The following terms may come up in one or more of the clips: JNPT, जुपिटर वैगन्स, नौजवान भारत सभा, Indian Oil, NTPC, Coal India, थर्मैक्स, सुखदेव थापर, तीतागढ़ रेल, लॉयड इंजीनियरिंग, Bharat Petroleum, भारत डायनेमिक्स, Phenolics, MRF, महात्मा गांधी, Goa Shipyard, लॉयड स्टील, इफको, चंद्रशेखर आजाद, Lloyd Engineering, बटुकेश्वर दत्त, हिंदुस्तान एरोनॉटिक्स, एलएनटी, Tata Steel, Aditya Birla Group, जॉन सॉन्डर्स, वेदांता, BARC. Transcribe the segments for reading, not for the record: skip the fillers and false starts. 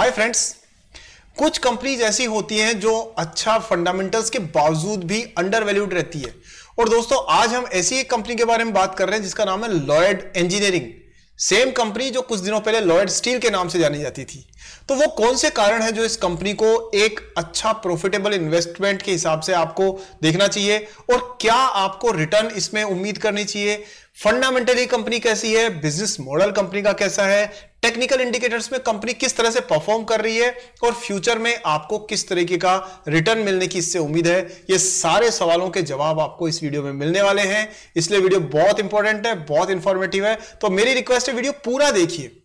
Hi friends, कुछ companies ऐसी होती हैं जो अच्छा फंडामेंटल्स के बावजूद भी अंडरवैल्यूड रहती है। और दोस्तों आज हम ऐसी एक कंपनी के बारे में बात कर रहे हैं जिसका नाम है लॉयड इंजीनियरिंग। सेम कंपनी जो कुछ दिनों पहले लॉयड स्टील के नाम से जानी जाती थी। तो वो कौन से कारण है जो इस कंपनी को एक अच्छा प्रॉफिटेबल इन्वेस्टमेंट के हिसाब से आपको देखना चाहिए और क्या आपको रिटर्न इसमें उम्मीद करनी चाहिए, फंडामेंटली कंपनी कैसी है, बिजनेस मॉडल कंपनी का कैसा है, टेक्निकल इंडिकेटर्स में कंपनी किस तरह से परफॉर्म कर रही है और फ्यूचर में आपको किस तरीके का रिटर्न मिलने की इससे उम्मीद है, ये सारे सवालों के जवाब आपको इस वीडियो में मिलने वाले हैं। इसलिए वीडियो बहुत इंपॉर्टेंट है, बहुत इंफॉर्मेटिव है। तो मेरी रिक्वेस्ट है वीडियो पूरा देखिए।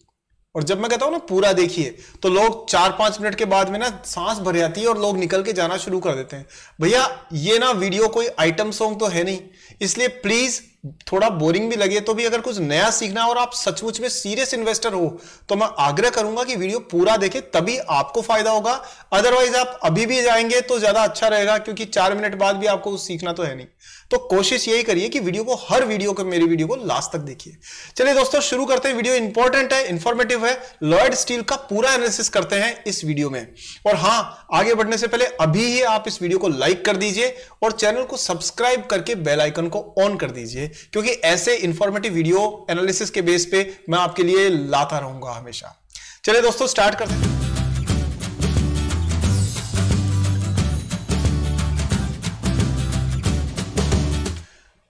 और जब मैं कहता हूं ना पूरा देखिए, तो लोग 4-5 मिनट के बाद में ना सांस भर जाती है और लोग निकल के जाना शुरू कर देते हैं। भैया ये ना वीडियो कोई आइटम सॉन्ग तो है नहीं, इसलिए प्लीज थोड़ा बोरिंग भी लगे तो भी अगर कुछ नया सीखना है और आप सचमुच में सीरियस इन्वेस्टर हो तो मैं आग्रह करूंगा कि वीडियो पूरा देखें, तभी आपको फायदा होगा। अदरवाइज आप अभी भी जाएंगे तो ज्यादा अच्छा रहेगा, क्योंकि 4 मिनट बाद भी आपको सीखना तो है नहीं। तो कोशिश यही करिए कि वीडियो को हर वीडियो को मेरी वीडियो को लास्ट तक देखिए। चलिए दोस्तों शुरू करते हैं। वीडियो इंपॉर्टेंट है, इंफॉर्मेटिव है। लॉयड स्टील का पूरा एनालिसिस करते हैं इस वीडियो में। और हां, आगे बढ़ने से पहले अभी ही आप इस वीडियो को लाइक कर दीजिए और चैनल को सब्सक्राइब करके बेल आइकन को ऑन कर दीजिए, क्योंकि ऐसे इंफॉर्मेटिव वीडियो एनालिसिस के बेस पे मैं आपके लिए लाता रहूंगा हमेशा। चलिए दोस्तों स्टार्ट करते हैं।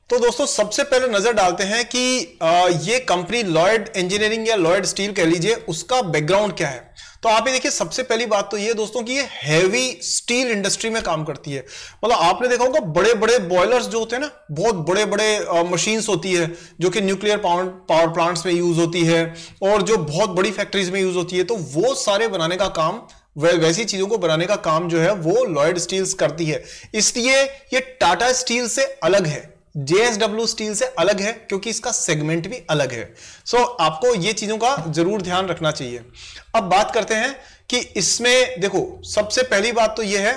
तो दोस्तों सबसे पहले नजर डालते हैं कि ये कंपनी लॉयड इंजीनियरिंग या लॉयड स्टील कह लीजिए, उसका बैकग्राउंड क्या है। तो आप ये देखिए, सबसे पहली बात तो ये दोस्तों कि ये हैवी स्टील इंडस्ट्री में काम करती है। मतलब आपने देखा होगा बड़े बड़े बॉयलर्स जो होते हैं ना, बहुत बड़े बड़े मशीन्स होती है जो कि न्यूक्लियर पावर प्लांट्स में यूज होती है और जो बहुत बड़ी फैक्ट्रीज में यूज होती है। तो वो सारे बनाने का काम, वैसी चीजों को बनाने का काम जो है वो लॉयड स्टील्स करती है। इसलिए ये टाटा स्टील से अलग है, JSW स्टील से अलग है, क्योंकि इसका सेगमेंट भी अलग है। सो आपको ये चीजों का जरूर ध्यान रखना चाहिए। अब बात करते हैं कि इसमें देखो सबसे पहली बात तो ये है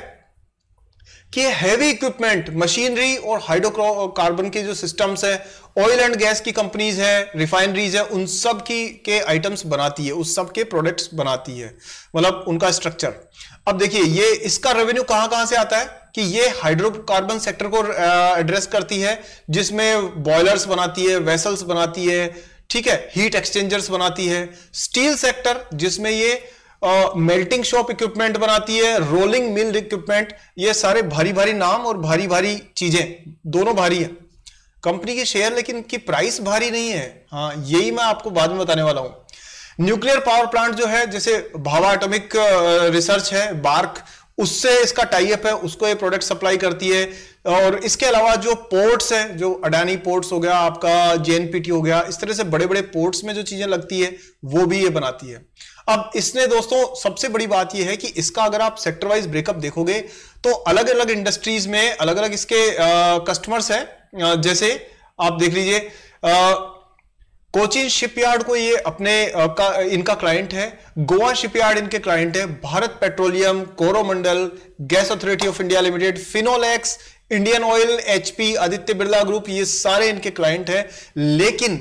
कि हैवी इक्विपमेंट, मशीनरी और हाइड्रोकार्बन के जो सिस्टम्स है, ऑयल एंड गैस की कंपनीज है, रिफाइनरीज है, उन सब की के आइटम्स बनाती है, उस सब के प्रोडक्ट्स बनाती है, मतलब उनका स्ट्रक्चर। अब देखिए ये इसका रेवेन्यू कहां से आता है कि ये हाइड्रोकार्बन सेक्टर को एड्रेस करती है, जिसमें बॉयलर्स बनाती है, वेसल्स बनाती है, ठीक है, हीट एक्सचेंजर्स बनाती है। स्टील सेक्टर जिसमें ये मेल्टिंग शॉप इक्विपमेंट बनाती है, रोलिंग मिल इक्विपमेंट, ये सारे भारी भारी नाम और भारी भारी चीजें, दोनों भारी है। कंपनी के शेयर लेकिन इनकी प्राइस भारी नहीं है। हाँ, यही मैं आपको बाद में बताने वाला हूं। न्यूक्लियर पावर प्लांट जो है, जैसे भाभा एटॉमिक रिसर्च है, बार्क, उससे इसका टाई अप है, उसको ये प्रोडक्ट सप्लाई करती है। और इसके अलावा जो पोर्ट्स है, जो अडानी पोर्ट्स हो गया, आपका JNPT हो गया, इस तरह से बड़े बड़े पोर्ट्स में जो चीजें लगती है वो भी ये बनाती है। अब इसने दोस्तों सबसे बड़ी बात ये है कि इसका अगर आप सेक्टर वाइज ब्रेकअप देखोगे तो अलग अलग इंडस्ट्रीज में अलग अलग इसके कस्टमर्स है। जैसे आप देख लीजिए कोचिन शिपयार्ड को ये अपने इनका क्लाइंट है, गोवा शिपयार्ड इनके क्लाइंट है, Bharat Petroleum, Coromandel Gas Authority of India Limited, Finolex, Indian Oil, HP, Aditya Birla Group, ये सारे इनके क्लाइंट हैं। लेकिन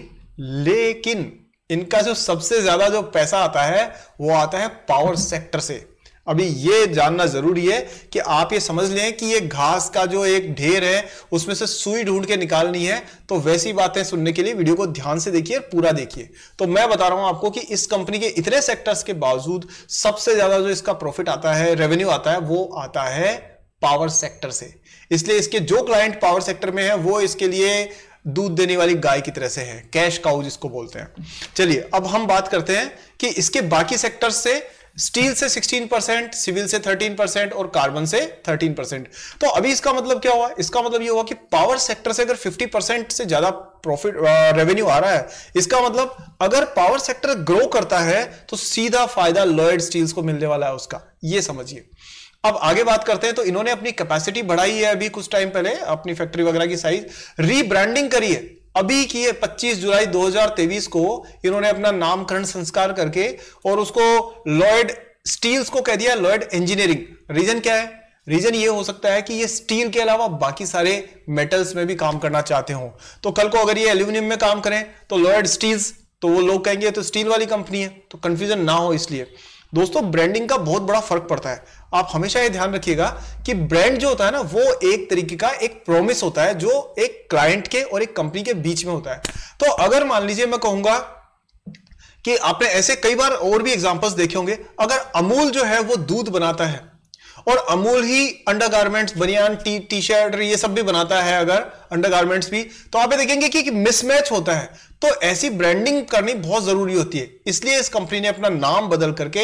इनका जो सबसे ज्यादा जो पैसा आता है वो आता है पावर सेक्टर से। अभी ये जानना जरूरी है कि आप ये समझ लें कि ये घास का जो एक ढेर है उसमें से सुई ढूंढ के निकालनी है। तो वैसी बातें सुनने के लिए वीडियो को ध्यान से देखिए और पूरा देखिए। तो मैं बता रहा हूं आपको कि इस कंपनी के इतने सेक्टर्स के बावजूद सबसे ज्यादा जो इसका प्रॉफिट आता है, रेवेन्यू आता है, वो आता है पावर सेक्टर से। इसलिए इसके जो क्लाइंट पावर सेक्टर में है वो इसके लिए दूध देने वाली गाय की तरह से है, कैश काउ जिसको बोलते हैं। चलिए अब हम बात करते हैं कि इसके बाकी सेक्टर से, स्टील से 16%, सिविल से 13% और कार्बन से 13%। तो अभी इसका मतलब क्या हुआ? इसका मतलब ये हुआ कि पावर सेक्टर से अगर 50% से ज्यादा प्रॉफिट रेवेन्यू आ रहा है, इसका मतलब अगर पावर सेक्टर ग्रो करता है तो सीधा फायदा लॉयड स्टील्स को मिलने वाला है उसका, ये समझिए। अब आगे बात करते हैं। तो इन्होंने अपनी कैपेसिटी बढ़ाई है अभी कुछ टाइम पहले, अपनी फैक्ट्री वगैरह की साइज, रीब्रांडिंग करी है अभी की है 25 जुलाई 2023 को। इन्होंने अपना नामकरण संस्कार करके और उसको लॉयड स्टील्स को कह दिया लॉयड इंजीनियरिंग। रीजन क्या है? रीजन ये हो सकता है कि ये स्टील के अलावा बाकी सारे मेटल्स में भी काम करना चाहते हो। तो कल को अगर ये एल्यूमिनियम में काम करें तो लॉयड स्टील्स, तो वो लोग कहेंगे तो स्टील वाली कंपनी है, तो कंफ्यूजन ना हो इसलिए। दोस्तों ब्रांडिंग का बहुत बड़ा फर्क पड़ता है। आप हमेशा ये ध्यान रखिएगा कि ब्रांड जो होता है ना वो एक तरीके का एक प्रॉमिस होता है जो एक क्लाइंट के और एक कंपनी के बीच में होता है। तो अगर मान लीजिए मैं कहूंगा कि आपने ऐसे कई बार और भी एग्जांपल्स देखे होंगे, अगर अमूल जो है वो दूध बनाता है और अमूल ही अंडरगारमेंट्स, बनियान, टी शर्ट ये सब भी बनाता है, अगर अंडरगारमेंट्स भी, तो आप ये देखेंगे कि मिसमैच होता है। तो ऐसी ब्रांडिंग करनी बहुत जरूरी होती है, इसलिए इस कंपनी ने अपना नाम बदल करके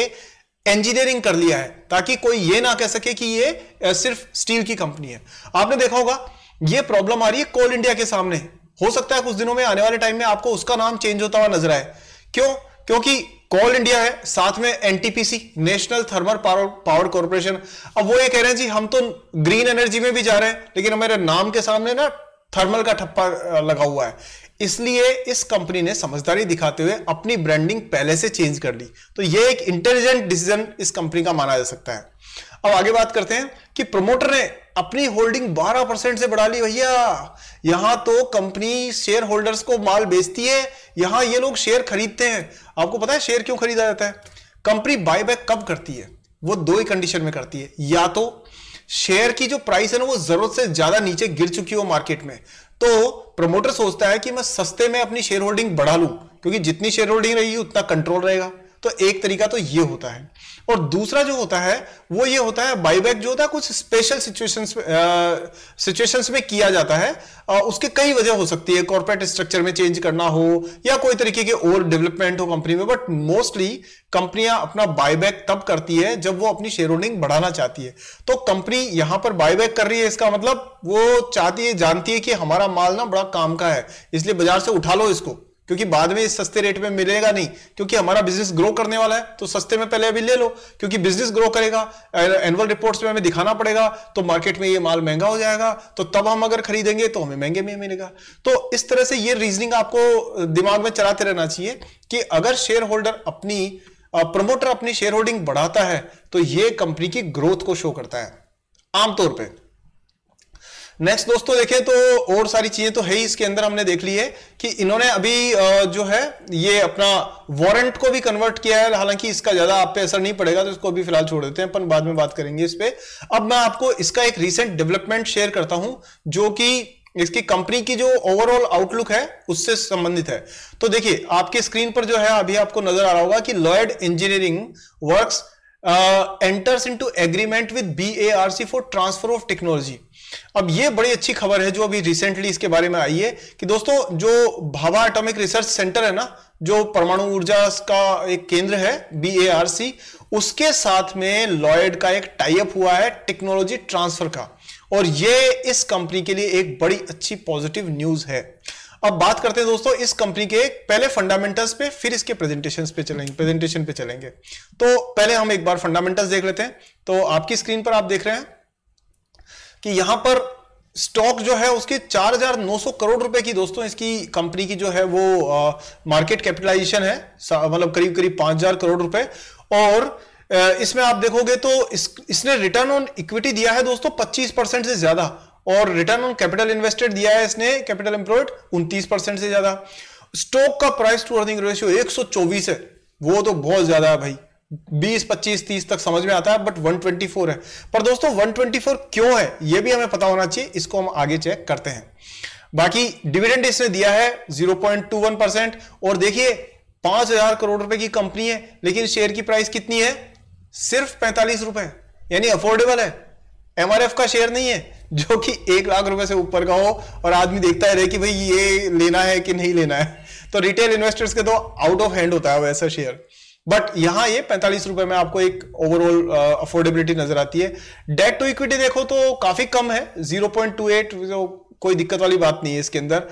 इंजीनियरिंग कर लिया है ताकि कोई ये ना कह सके कि ये सिर्फ स्टील की कंपनी है। आपने देखा होगा ये प्रॉब्लम आ रही है कोल इंडिया के सामने, हो सकता है कुछ दिनों में आने वाले टाइम में आपको उसका नाम चेंज होता हुआ नजर आए। क्यों? क्योंकि कोल इंडिया है, साथ में NTPC, National Thermal Power Corporation. अब वो ये कह रहे हैं जी हम तो ग्रीन एनर्जी में भी जा रहे हैं लेकिन हमारे नाम के सामने ना थर्मल का ठप्पा लगा हुआ है। इसलिए इस कंपनी ने समझदारी दिखाते हुए अपनी ब्रांडिंग पहले से चेंज कर ली। तो यह एक इंटेलिजेंट डिसीजन इस कंपनी का माना जा सकता है। अब आगे बात करते हैं कि प्रमोटर ने अपनी होल्डिंग 12% से बढ़ा ली। भैया यहां तो कंपनी शेयर होल्डर्स को माल बेचती है, यहां ये लोग शेयर खरीदते हैं। आपको पता है शेयर क्यों खरीदा जाता है? कंपनी बायबैक कब करती है? वो दो ही कंडीशन में करती है, या तो शेयर की जो प्राइस है ना वो जरूरत से ज्यादा नीचे गिर चुकी हो मार्केट में, तो प्रमोटर सोचता है कि मैं सस्ते में अपनी शेयर होल्डिंग बढ़ा लूं क्योंकि जितनी शेयर होल्डिंग रहेगी उतना कंट्रोल रहेगा। तो एक तरीका तो ये होता है, और दूसरा जो होता है वो ये होता है बायबैक जो होता है कुछ स्पेशल सिचुएशंस में किया जाता है। उसके कई वजह हो सकती है, कॉर्पोरेट स्ट्रक्चर में चेंज करना हो या कोई तरीके के और डेवलपमेंट हो कंपनी में, बट मोस्टली कंपनियां अपना बायबैक तब करती है जब वो अपनी शेयर होल्डिंग बढ़ाना चाहती है। तो कंपनी यहां पर बायबैक कर रही है, इसका मतलब वो चाहती है, जानती है कि हमारा माल ना बड़ा काम का है इसलिए बाजार से उठा लो इसको, क्योंकि बाद में इस सस्ते रेट में मिलेगा नहीं, क्योंकि हमारा बिजनेस ग्रो करने वाला है तो सस्ते में पहले अभी ले लो क्योंकि बिजनेस ग्रो करेगा, एनुअल रिपोर्ट्स में हमें दिखाना पड़ेगा तो मार्केट में ये माल महंगा हो जाएगा, तो तब हम अगर खरीदेंगे तो हमें महंगे में मिलेगा। तो इस तरह से ये रीजनिंग आपको दिमाग में चलाते रहना चाहिए कि अगर शेयर होल्डर अपनी प्रमोटर अपनी शेयर होल्डिंग बढ़ाता है तो ये कंपनी की ग्रोथ को शो करता है आमतौर पर। नेक्स्ट दोस्तों देखें तो और सारी चीजें तो है ही इसके अंदर, हमने देख ली है कि इन्होंने अभी जो है ये अपना वारंट को भी कन्वर्ट किया है। हालांकि इसका ज्यादा आप पे असर नहीं पड़ेगा तो इसको अभी फिलहाल छोड़ देते हैं, अपन बाद में बात करेंगे इस पे। अब मैं आपको इसका एक रिसेंट डेवलपमेंट शेयर करता हूं जो कि इसकी कंपनी की जो ओवरऑल आउटलुक है उससे संबंधित है। तो देखिए आपकी स्क्रीन पर जो है अभी आपको नजर आ रहा होगा कि लॉयड इंजीनियरिंग Works enters into agreement with BARC for transfer of technology. अब ये बड़ी अच्छी खबर है जो अभी रिसेंटली इसके बारे में आई है कि दोस्तों जो भाभा एटॉमिक रिसर्च सेंटर है ना, जो परमाणु ऊर्जा का एक केंद्र है BARC, उसके साथ में लॉयड का एक टाई अप हुआ है टेक्नोलॉजी ट्रांसफर का, और ये इस कंपनी के लिए एक बड़ी अच्छी पॉजिटिव न्यूज है। अब बात करते हैं दोस्तों इस कंपनी के पहले फंडामेंटल्स पे, फिर इसके प्रेजेंटेशन पे चलेंगे। तो पहले हम एक बार फंडामेंटल्स देख लेते हैं। तो आपकी स्क्रीन पर आप देख रहे हैं कि यहां पर स्टॉक जो है उसके 4900 करोड़ रुपए की दोस्तों इसकी कंपनी की जो है वो मार्केट कैपिटलाइजेशन है, मतलब करीब करीब 5000 करोड़ रुपए। और इसमें आप देखोगे तो इसने रिटर्न ऑन इक्विटी दिया है दोस्तों 25% से ज्यादा, और रिटर्न ऑन कैपिटल इन्वेस्टेड दिया है इसने, कैपिटल एम्प्लॉयड 29% से ज्यादा। स्टॉक का प्राइस टू अर्निंग रेशियो 124 है, वो तो बहुत ज्यादा है भाई, 20, 25, 30 तक समझ में आता है, बट 124 है। पर दोस्तों 124 क्यों है ये भी हमें पता होना चाहिए, इसको हम आगे चेक करते हैं। बाकी डिविडेंड इसने दिया है 0.21%, और देखिए 5000 करोड़ रुपए की कंपनी है लेकिन शेयर की प्राइस कितनी है, सिर्फ 45 रुपए, यानी अफोर्डेबल है। MRF का शेयर नहीं है जो कि 1 लाख रुपए से ऊपर का हो और आदमी देखता है रहे कि भाई ये लेना है कि नहीं लेना है, तो रिटेल इन्वेस्टर्स के तो आउट ऑफ हैंड होता है वैसा शेयर, बट यहां ये 45 रुपए में आपको एक ओवरऑल अफोर्डेबिलिटी नजर आती है। डेट टू इक्विटी देखो तो काफी कम है 0.28, कोई दिक्कत वाली बात नहीं है इसके अंदर।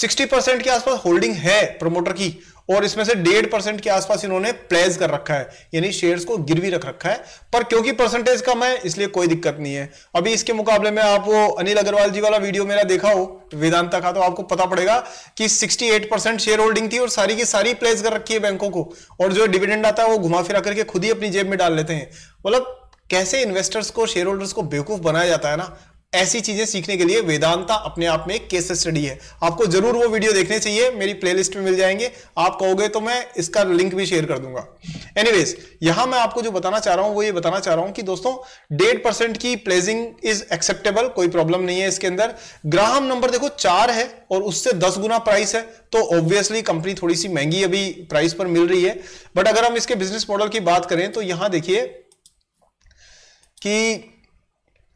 60% के आसपास होल्डिंग है प्रमोटर की, और इसमें से 1.5% के आसपास इन्होंने प्लेज कर रखा है, यानी शेयर्स को गिरवी रख रखा है, पर क्योंकि परसेंटेज कम है इसलिए कोई दिक्कत नहीं है। अभी इसके मुकाबले में आप वो अनिल अग्रवाल जी वाला वीडियो मेरा देखा हो वेदांता का, तो आपको पता पड़ेगा कि 68% शेयर होल्डिंग थी और सारी की सारी प्लेज कर रखी है बैंकों को, और जो डिविडेंड आता है वो घुमा फिरा करके खुद ही अपनी जेब में डाल लेते हैं। मतलब कैसे इन्वेस्टर्स को, शेयर होल्डर्स को बेवकूफ बनाया जाता है ना, ऐसी चीजें सीखने के लिए वेदांता अपने आप में एक केस स्टडी है, आपको जरूर वो वीडियो देखने चाहिए, मेरी प्लेलिस्ट में मिल जाएंगे, आप कहोगे तो मैं इसका लिंक भी शेयर कर दूंगा। एनीवेज, यहां मैं आपको जो बताना चाह रहा हूं वो ये बताना चाह रहा हूं कि दोस्तों 1.5% की प्लेजिंग इज एक्सेप्टेबल, कोई प्रॉब्लम नहीं है इसके अंदर। ग्राहम नंबर देखो 4 है और उससे 10 गुना प्राइस है, तो ऑब्वियसली कंपनी थोड़ी सी महंगी अभी प्राइस पर मिल रही है, बट अगर हम इसके बिजनेस मॉडल की बात करें तो यहां देखिए कि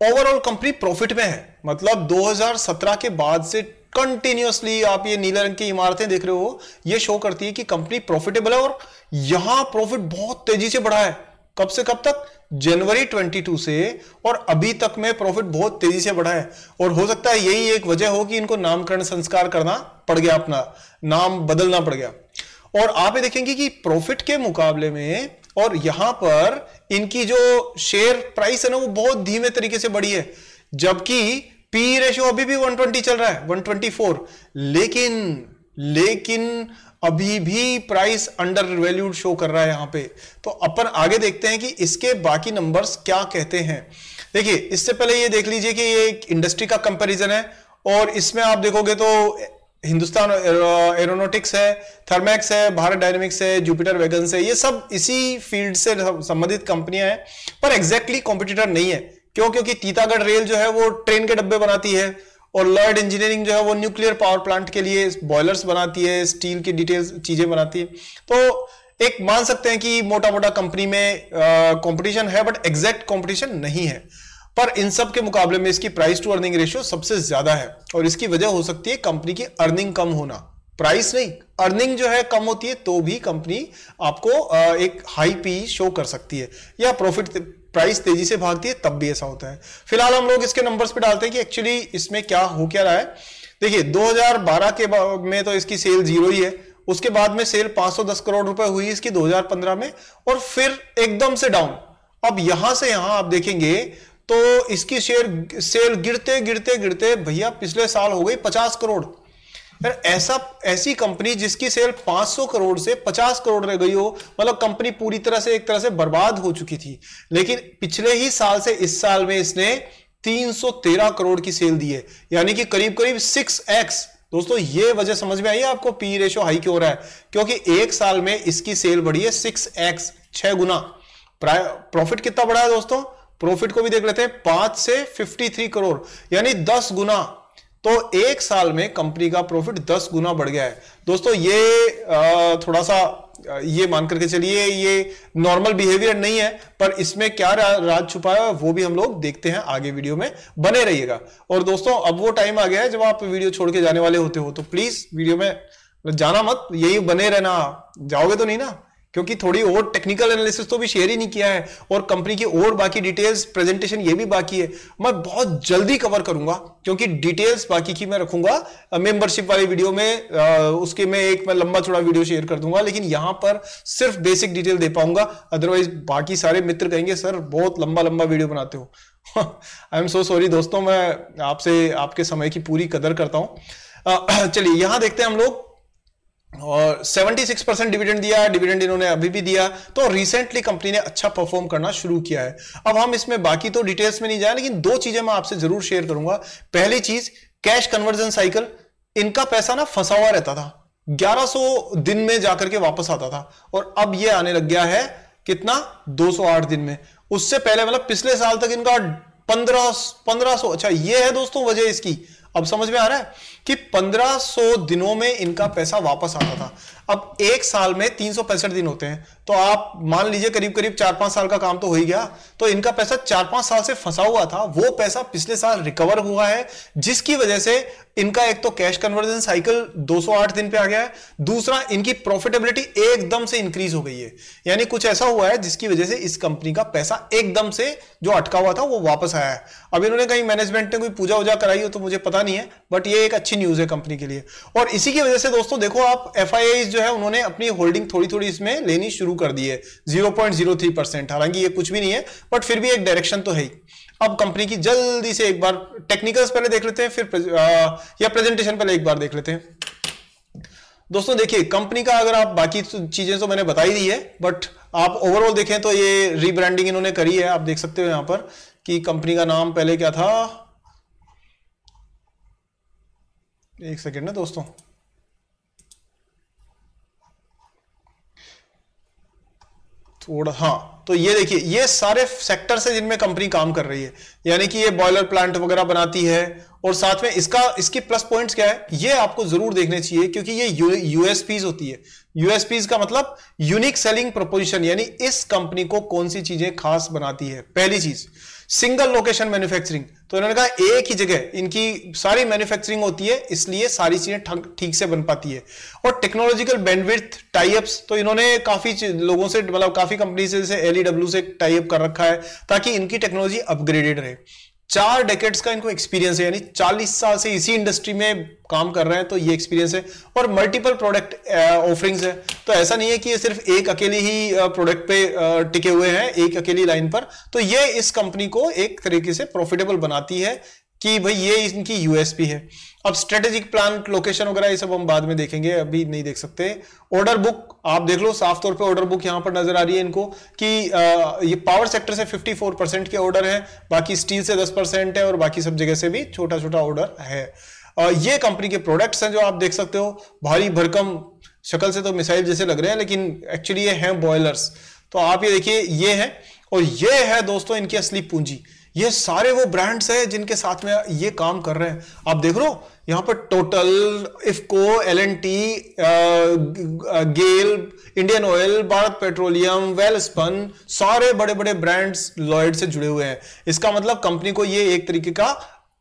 ओवरऑल कंपनी प्रॉफिट में है। मतलब 2017 के बाद से कंटिन्यूअसली आप ये नीले रंग की इमारतें देख रहे हो, ये शो करती है कि कंपनी प्रॉफिटेबल है और यहां प्रॉफिट बहुत तेजी से बढ़ा है। कब से कब तक? जनवरी 22 से और अभी तक में प्रॉफिट बहुत तेजी से बढ़ा है। और हो सकता है यही एक वजह हो कि इनको नामकरण संस्कार करना पड़ गया, अपना नाम बदलना पड़ गया। और आप ये देखेंगे कि प्रॉफिट के मुकाबले में और यहां पर इनकी जो शेयर प्राइस है ना वो बहुत धीमे तरीके से बढ़ी है, जबकि पी रेशियो अभी भी 120 चल रहा है, 124, लेकिन अभी भी प्राइस अंडर वैल्यूड शो कर रहा है यहां पे। तो अपन आगे देखते हैं कि इसके बाकी नंबर्स क्या कहते हैं। देखिए, इससे पहले ये देख लीजिए कि ये एक इंडस्ट्री का कंपैरिजन है और इसमें आप देखोगे तो हिंदुस्तान एरोनॉटिक्स है, थर्मैक्स है, भारत डायनेमिक्स है, जुपिटर वैगन्स है, ये सब इसी फील्ड से संबंधित कंपनियां हैं, पर एग्जैक्टली कॉम्पिटिटर नहीं है। क्यों? क्योंकि तीतागढ़ रेल जो है वो ट्रेन के डब्बे बनाती है और लॉयड इंजीनियरिंग जो है वो न्यूक्लियर पावर प्लांट के लिए बॉयलर्स बनाती है, स्टील की डिटेल्स चीजें बनाती है। तो एक मान सकते हैं कि मोटा मोटा कंपनी में कॉम्पिटिशन है, बट एग्जैक्ट कॉम्पिटिशन नहीं है। पर इन सब के मुकाबले में इसकी प्राइस टू अर्निंग रेशियो सबसे ज्यादा है और इसकी वजह हो सकती है कंपनी की अर्निंग कम होना। प्राइस नहीं, अर्निंग जो है कम होती है तो भी कंपनी आपको एक हाई पी शो कर सकती है, या प्रॉफिट प्राइस तेजी से भागती है तब भी ऐसा होता है। फिलहाल हम लोग इसके नंबर्स पे डालते हैं कि एक्चुअली इसमें क्या हो क्या रहा है। देखिए, 2012 के में तो इसकी सेल 0 ही है, उसके बाद में सेल 510 करोड़ रुपए हुई इसकी 2015 में, और फिर एकदम से डाउन। अब यहां से यहां आप देखेंगे तो इसकी शेयर सेल गिरते गिरते गिरते भैया पिछले साल हो गई 50 करोड़। यार ऐसी कंपनी जिसकी सेल 500 करोड़ से 50 करोड़ रह गई हो, मतलब कंपनी पूरी तरह से एक तरह से बर्बाद हो चुकी थी, लेकिन पिछले ही साल से इस साल में इसने 313 करोड़ की सेल दी है, यानी कि करीब करीब 6x। दोस्तों ये वजह समझ में आई है आपको पी रेशो हाई क्यों हो रहा है? क्योंकि एक साल में इसकी सेल बढ़ी है 6x, 6 गुना। प्रॉफिट कितना बढ़ा है दोस्तों? प्रॉफिट को भी देख लेते हैं, 5 से 53 करोड़, यानी 10 गुना। तो एक साल में कंपनी का प्रॉफिट 10 गुना बढ़ गया है। दोस्तों ये थोड़ा सा ये मान करके चलिए ये नॉर्मल बिहेवियर नहीं है, पर इसमें क्या राज छुपा है वो भी हम लोग देखते हैं आगे वीडियो में, बने रहिएगा। और दोस्तों अब वो टाइम आ गया है जब आप वीडियो छोड़ के जाने वाले होते हो, तो प्लीज वीडियो में जाना मत, यही बने रहना, जाओगे तो नहीं ना, क्योंकि थोड़ी और टेक्निकल एनालिसिस तो भी शेयर ही नहीं किया है और कंपनी की और बाकी डिटेल्स, प्रेजेंटेशन ये भी बाकी है, मैं बहुत जल्दी कवर करूंगा क्योंकि डिटेल्स बाकी की मैं रखूंगा मेंबरशिप वाले वीडियो में, उसके में एक मैं लंबा थोड़ा वीडियो शेयर कर दूंगा, लेकिन यहां पर सिर्फ बेसिक डिटेल दे पाऊंगा। अदरवाइज बाकी सारे मित्र कहेंगे सर बहुत लंबा लंबा वीडियो बनाते हो। आई एम सो सॉरी दोस्तों, मैं आपसे आपके समय की पूरी कदर करता हूं। चलिए यहां देखते हैं हम लोग, और 76% डिविडेंड दिया, डिविडेंड इन्होंने अभी भी दिया, तो रिसेंटली कंपनी ने अच्छा परफॉर्म करना शुरू किया है। अब हम इसमें बाकी तो डिटेल्स में नहीं जाए, लेकिन दो चीजें मैं आपसे जरूर शेयर करूंगा। पहली चीज, कैश कन्वर्जन साइकिल, इनका पैसा ना फंसा हुआ रहता था, 1100 दिन में जाकर के वापस आता था और अब यह आने लग गया है कितना, 208 दिन में। उससे पहले मतलब पिछले साल तक इनका 1500। अच्छा ये है दोस्तों वजह इसकी, अब समझ में आ रहा है कि 1500 दिनों में इनका पैसा वापस आता था। अब एक साल में 365 दिन होते हैं, तो आप मान लीजिए करीब करीब 4-5 साल का काम तो हो ही गया। तो इनका पैसा 4-5 साल से फंसा हुआ था, वो पैसा पिछले साल रिकवर हुआ है, जिसकी वजह से इनका एक तो कैश कन्वर्जन साइकिल 208 दिन पे आ गया है, दूसरा इनकी प्रॉफिटेबिलिटी एकदम से इंक्रीज हो गई है। यानी कुछ ऐसा हुआ है जिसकी वजह से इस कंपनी का पैसा एकदम से जो अटका हुआ था वो वापस आया है। अब इन्होंने कहीं मैनेजमेंट ने कोई पूजा उजा कराई हो तो मुझे पता नहीं है, बट ये एक अच्छी न्यूज है कंपनी के लिए। और इसी की वजह से दोस्तों देखो आप, एफआईआई जो है उन्होंने अपनी होल्डिंग थोड़ी-थोड़ी इसमें लेनी शुरू कर दी है, 0.03%। हालांकि ये कुछ भी नहीं है, बट फिर भी एक डायरेक्शन तो है ही। अब कंपनी की जल्दी से एक बार टेक्निकल्स पहले देख लेते हैं, फिर या प्रेजेंटेशन पहले एक बार देख लेते हैं। दोस्तों देखिए कंपनी का, अगर आप बाकी चीजें तो मैंने बताई दी है, बट आप ओवरऑल देखें तो ये रीब्रांडिंग इन्होंने करी है। आप देख सकते हो यहां पर कि कंपनी का नाम पहले क्या था, एक सेकेंड ना दोस्तों, थोड़ा हाँ। तो ये देखिए, ये सारे सेक्टर्स हैं जिनमें कंपनी काम कर रही है, यानी कि ये बॉयलर प्लांट वगैरह बनाती है। और साथ में इसका इसकी प्लस पॉइंट्स क्या है ये आपको जरूर देखने चाहिए, क्योंकि ये यूएसपीज होती है। यूएसपीज का मतलब यूनिक सेलिंग प्रोपोजिशन, यानी इस कंपनी को कौन सी चीजें खास बनाती है। पहली चीज सिंगल लोकेशन मैन्युफैक्चरिंग, तो इन्होंने कहा एक ही जगह इनकी सारी मैन्युफैक्चरिंग होती है, इसलिए सारी चीजें ठीक से बन पाती है। और टेक्नोलॉजिकल बैंडविड्थ टाइअप्स, तो इन्होंने काफी लोगों से मतलब काफी कंपनी से जैसे एलईडब्ल्यू से टाइअप कर रखा है ताकि इनकी टेक्नोलॉजी अपग्रेडेड रहे। 4 डेकेड्स का इनको एक्सपीरियंस है, यानी 40 साल से इसी इंडस्ट्री में काम कर रहे हैं, तो ये एक्सपीरियंस है। और मल्टीपल प्रोडक्ट ऑफरिंग्स है, तो ऐसा नहीं है कि ये सिर्फ एक अकेली ही प्रोडक्ट पे टिके हुए हैं, एक अकेली लाइन पर। तो ये इस कंपनी को एक तरीके से प्रॉफिटेबल बनाती है कि भाई ये इनकी यूएसपी है। अब स्ट्रेटेजिक प्लान, लोकेशन वगैरह ये सब हम बाद में देखेंगे, अभी नहीं देख सकते। ऑर्डर बुक आप देख लो, साफ तौर पे ऑर्डर बुक यहां पर नजर आ रही है इनको कि ये पावर सेक्टर से 54% के ऑर्डर हैं, बाकी स्टील से 10% है और बाकी सब जगह से भी छोटा छोटा ऑर्डर है। ये कंपनी के प्रोडक्ट्स हैं जो आप देख सकते हो, भारी भरकम, शक्ल से तो मिसाइल जैसे लग रहे हैं लेकिन एक्चुअली ये हैं बॉयलर्स। तो आप ये देखिए ये है, और ये है दोस्तों इनकी असली पूंजी। ये सारे वो ब्रांड्स हैं जिनके साथ में ये काम कर रहे हैं। आप देख लो यहां पर Total, इफको, एलएनटी, GAIL, Indian Oil, Bharat Petroleum, Welspun, सारे बड़े बड़े ब्रांड्स लॉयड से जुड़े हुए हैं। इसका मतलब कंपनी को ये एक तरीके का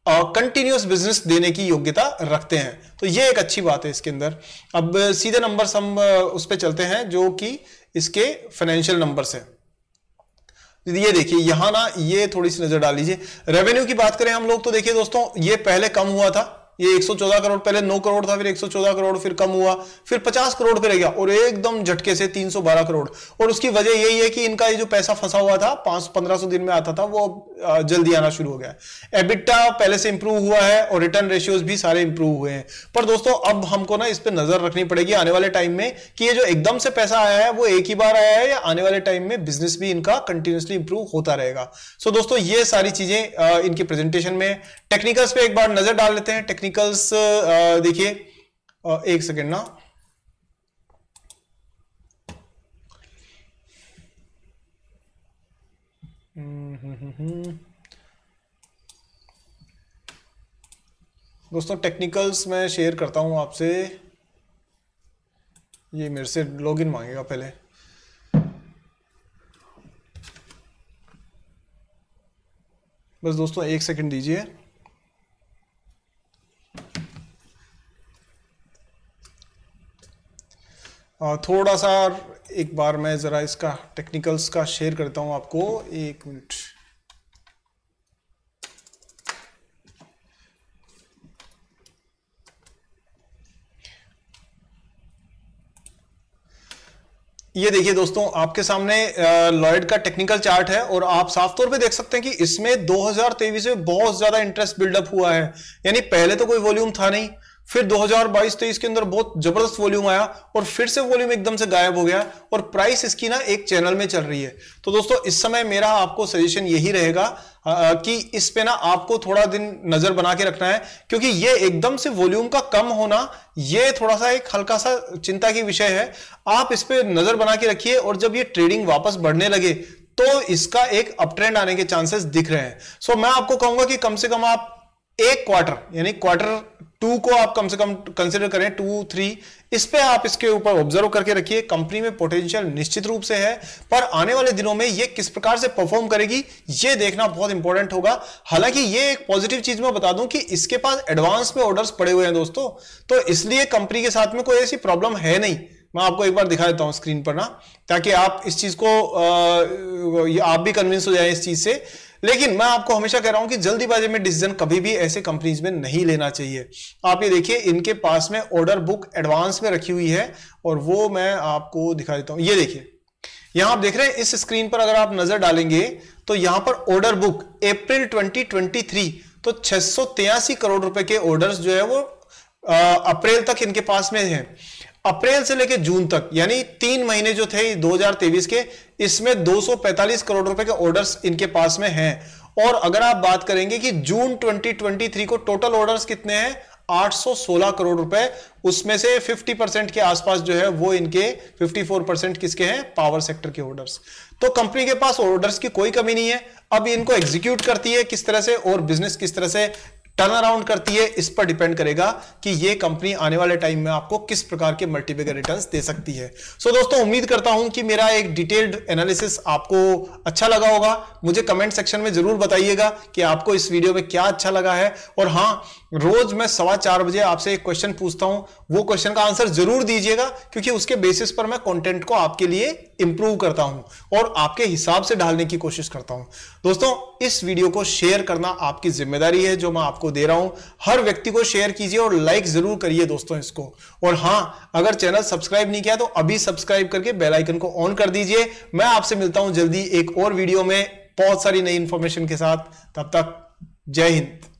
कंटिन्यूअस बिजनेस देने की योग्यता रखते हैं, तो ये एक अच्छी बात है इसके अंदर। अब सीधे नंबर्स हम उस पर चलते हैं जो कि इसके फाइनेंशियल नंबर्स हैं। ये देखिए यहां ना, ये थोड़ी सी नजर डाल लीजिए। रेवेन्यू की बात करें हम लोग तो देखिए दोस्तों, ये पहले कम हुआ था, ये 114 करोड़ पहले 9 करोड़ था, फिर 114 करोड़, फिर कम हुआ, फिर 50 करोड़ पे रह गया और एकदम झटके से 312 करोड़। और उसकी वजह यही है कि इनका ये जो पैसा फंसा हुआ था 500-1500 दिन में आता था वो जल्दी आना शुरू हो गया है। एबिटा पहले से इंप्रूव हुआ है और रिटर्न रेशियोज भी सारे इंप्रूव हुए हैं। पर दोस्तों अब हमको ना इस पर नजर रखनी पड़ेगी आने वाले टाइम में कि ये जो एकदम से पैसा आया है वो एक ही बार आया है या आने वाले टाइम में बिजनेस भी इनका कंटिन्यूसली इंप्रूव होता रहेगा। सो दोस्तों ये सारी चीजें इनकी प्रेजेंटेशन में। टेक्निकल्स पे एक बार नजर डाल लेते हैं। टेक्निकल्स देखिए, एक सेकेंड ना, दोस्तों टेक्निकल्स मैं शेयर करता हूं आपसे। ये मेरे से लॉगिन मांगेगा पहले। बस दोस्तों एक सेकंड दीजिए। थोड़ा सा एक बार मैं जरा इसका टेक्निकल्स का शेयर करता हूं आपको, एक मिनट। ये देखिए दोस्तों आपके सामने लॉयड का टेक्निकल चार्ट है और आप साफ तौर पे देख सकते हैं कि इसमें 2023 में बहुत ज्यादा इंटरेस्ट बिल्डअप हुआ है, यानी पहले तो कोई वॉल्यूम था नहीं, फिर 2022-23 के अंदर बहुत जबरदस्त वॉल्यूम आया और फिर से वॉल्यूम एकदम से गायब हो गया और प्राइस इसकी ना एक चैनल में चल रही है। तो दोस्तों इस समय मेरा आपको सजेशन यही रहेगा कि इस पे ना आपको थोड़ा दिन नजर बना के रखना है, क्योंकि ये एकदम से वॉल्यूम का कम होना ये थोड़ा सा एक हल्का सा चिंता की विषय है। आप इस पे नजर बना के रखिए और जब ये ट्रेडिंग वापस बढ़ने लगे तो इसका एक अपट्रेंड आने के चांसेस दिख रहे हैं। सो मैं आपको कहूंगा कि कम से कम आप एक क्वार्टर यानी क्वार्टर 2 को आप कम से कम कंसिडर करें, 2-3 इस पे आप इसके ऊपर ऑब्जर्व करके रखिए। कंपनी में पोटेंशियल निश्चित रूप से है, पर आने वाले दिनों में ये किस प्रकार से परफॉर्म करेगी ये देखना बहुत इंपॉर्टेंट होगा। हालांकि ये एक पॉजिटिव चीज मैं बता दूं कि इसके पास एडवांस में ऑर्डर्स पड़े हुए हैं दोस्तों, तो इसलिए कंपनी के साथ में कोई ऐसी प्रॉब्लम है नहीं। मैं आपको एक बार दिखा देता हूं स्क्रीन पर ना, ताकि आप इस चीज को आप भी कन्विंस हो जाए इस चीज से। लेकिन मैं आपको हमेशा कह रहा हूं कि जल्दीबाजी में डिसीजन कभी भी ऐसे कंपनीज में नहीं लेना चाहिए। आप ये देखिए इनके पास में ऑर्डर बुक एडवांस में रखी हुई है और वो मैं आपको दिखा देता हूं। ये देखिए यहां आप देख रहे हैं इस स्क्रीन पर, अगर आप नजर डालेंगे तो यहां पर ऑर्डर बुक अप्रैल 2023 तो 683 करोड़ रुपए के ऑर्डर्स जो है वो अप्रैल तक इनके पास में है। अप्रैल से लेकर जून तक यानी 3 महीने जो थे 2023 के, इसमें 245 करोड़ रुपए के ऑर्डर्स इनके पास में हैं। और अगर आप बात करेंगे कि जून 2023 को टोटल ऑर्डर्स कितने हैं, 816 करोड़ रुपए, उसमें से 50% के आसपास जो है वो इनके 54% किसके हैं, पावर सेक्टर के ऑर्डर्स। तो कंपनी के पास ऑर्डर्स की कोई कमी नहीं है। अब इनको एग्जीक्यूट करती है किस तरह से और बिजनेस किस तरह से टर्न अराउंड करती है, इस पर डिपेंड करेगा कि ये कंपनी आने वाले टाइम में आपको किस प्रकार के मल्टीपल रिटर्न्स दे सकती है। सो दोस्तों, उम्मीद करता हूं कि मेरा एक डिटेल्ड एनालिसिस आपको अच्छा लगा होगा। मुझे कमेंट सेक्शन में जरूर बताइएगा कि आपको इस वीडियो में क्या अच्छा लगा है। और हाँ, रोज मैं 4:15 बजे आपसे एक क्वेश्चन पूछता हूं, वो क्वेश्चन का आंसर जरूर दीजिएगा क्योंकि उसके बेसिस पर मैं कंटेंट को आपके लिए इंप्रूव करता हूं और आपके हिसाब से ढालने की कोशिश करता हूं। दोस्तों, इस वीडियो को शेयर करना आपकी जिम्मेदारी है जो मैं आपको दे रहा हूं। हर व्यक्ति को शेयर कीजिए और लाइक जरूर करिए दोस्तों इसको। और हां, अगर चैनल सब्सक्राइब नहीं किया तो अभी सब्सक्राइब करके बेल आइकन को ऑन कर दीजिए। मैं आपसे मिलता हूं जल्दी एक और वीडियो में बहुत सारी नई इंफॉर्मेशन के साथ। तब तक जय हिंद।